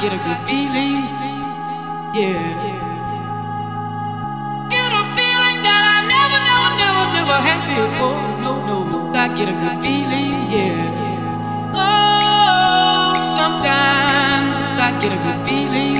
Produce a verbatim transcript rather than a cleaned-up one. Get a good feeling, yeah. Get a feeling that I never, never, never, never had before. No, no, I get a good feeling, yeah. Oh, sometimes I get a good feeling.